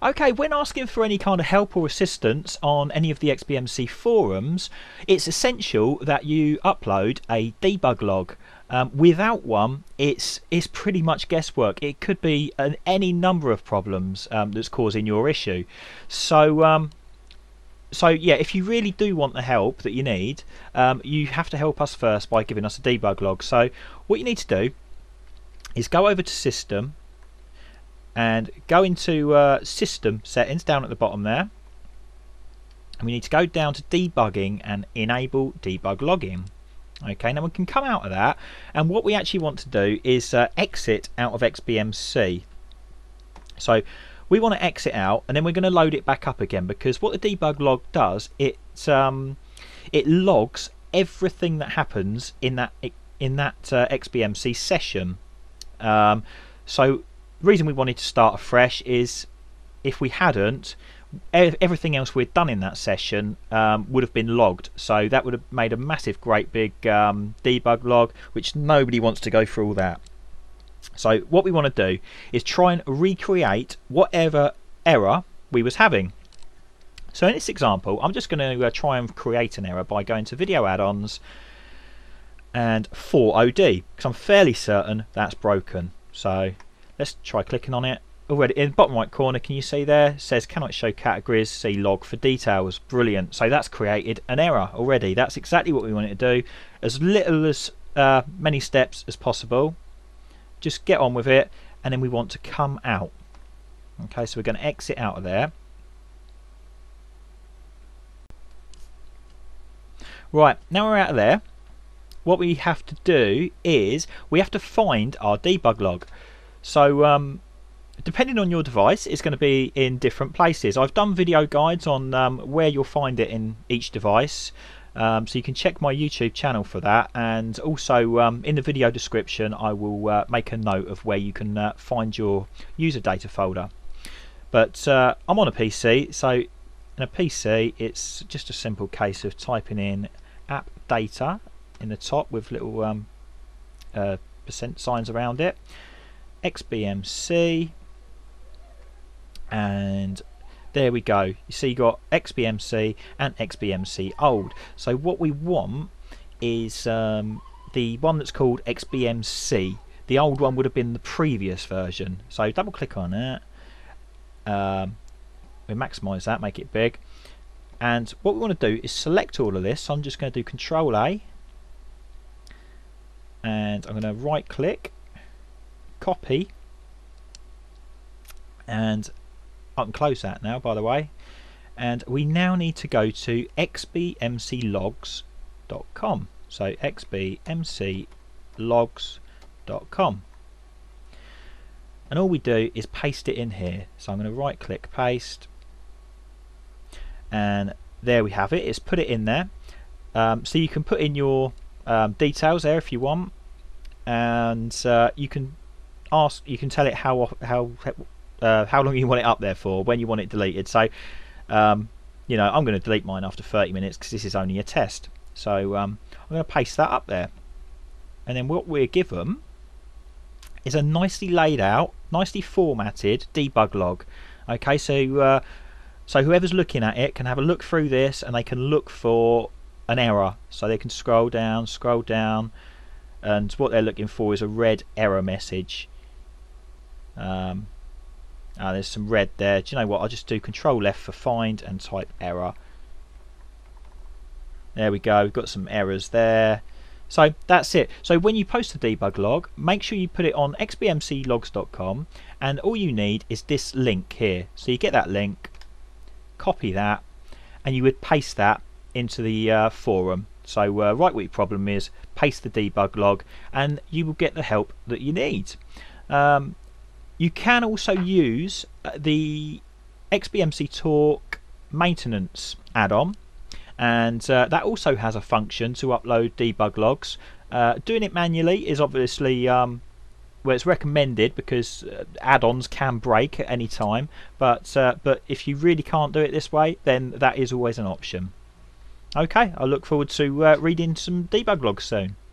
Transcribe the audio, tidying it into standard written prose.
Okay, when asking for any kind of help or assistance on any of the XBMC forums, it's essential that you upload a debug log. Without one, it's pretty much guesswork. It could be any number of problems that's causing your issue. So yeah, if you really do want the help that you need, you have to help us first by giving us a debug log. So what you need to do is go over to System, and go into System Settings down at the bottom there, and we need to go down to Debugging and enable debug logging. Okay, now we can come out of that, and what we actually want to do is exit out of XBMC. So we want to exit out, and then we're going to load it back up again, because what the debug log does, it logs everything that happens in that XBMC session. So the reason we wanted to start afresh is if we hadn't, everything else we'd done in that session would have been logged, so that would have made a massive great big debug log, which nobody wants to go through all that. So what we want to do is try and recreate whatever error we was having. So in this example, I'm just going to try and create an error by going to Video Add-ons and 4OD, because I'm fairly certain that's broken. So let's try clicking on it. Already in the bottom right corner, can you see there? It says cannot show categories, see log for details. Brilliant. So that's created an error already. That's exactly what we want it to do. As little as many steps as possible. Just get on with it, and then we want to come out. Okay, so we're going to exit out of there. Right, now we're out of there. What we have to do is we have to find our debug log. So depending on your device, it's going to be in different places. I've done video guides on where you'll find it in each device, so you can check my YouTube channel for that, and also in the video description I will make a note of where you can find your user data folder. But I'm on a PC, so in a PC it's just a simple case of typing in app data in the top with little percent signs around it, XBMC, and there we go. You see, you got XBMC and XBMC old. So what we want is the one that's called XBMC. The old one would have been the previous version. So double click on it. We maximize that, make it big. And what we want to do is select all of this. So I'm just going to do Control A, and I'm going to right click, copy, and I can close that now, by the way. And we now need to go to xbmclogs.com. so xbmclogs.com, and all we do is paste it in here. So I'm going to right click, paste, and there we have it. It's put it in there. So you can put in your details there if you want, and you can ask, you can tell it how long you want it up there for, when you want it deleted. So you know, I'm going to delete mine after 30 minutes because this is only a test. So I'm going to paste that up there, and then what we're given is a nicely laid out, nicely formatted debug log. Okay, so whoever's looking at it can have a look through this, and they can look for an error. So they can scroll down, scroll down, and what they're looking for is a red error message. There's some red there. Do you know what, I'll just do Control F for find and type error. There we go, we've got some errors there. So that's it. So when you post the debug log, make sure you put it on xbmclogs.com, and all you need is this link here. So you get that link, copy that, and you would paste that into the forum. So write what your problem is, paste the debug log, and you will get the help that you need. You can also use the XBMC Talk maintenance add-on, and that also has a function to upload debug logs. Doing it manually is obviously well, it's recommended because add-ons can break at any time, but if you really can't do it this way, then that is always an option. Okay, I look forward to reading some debug logs soon.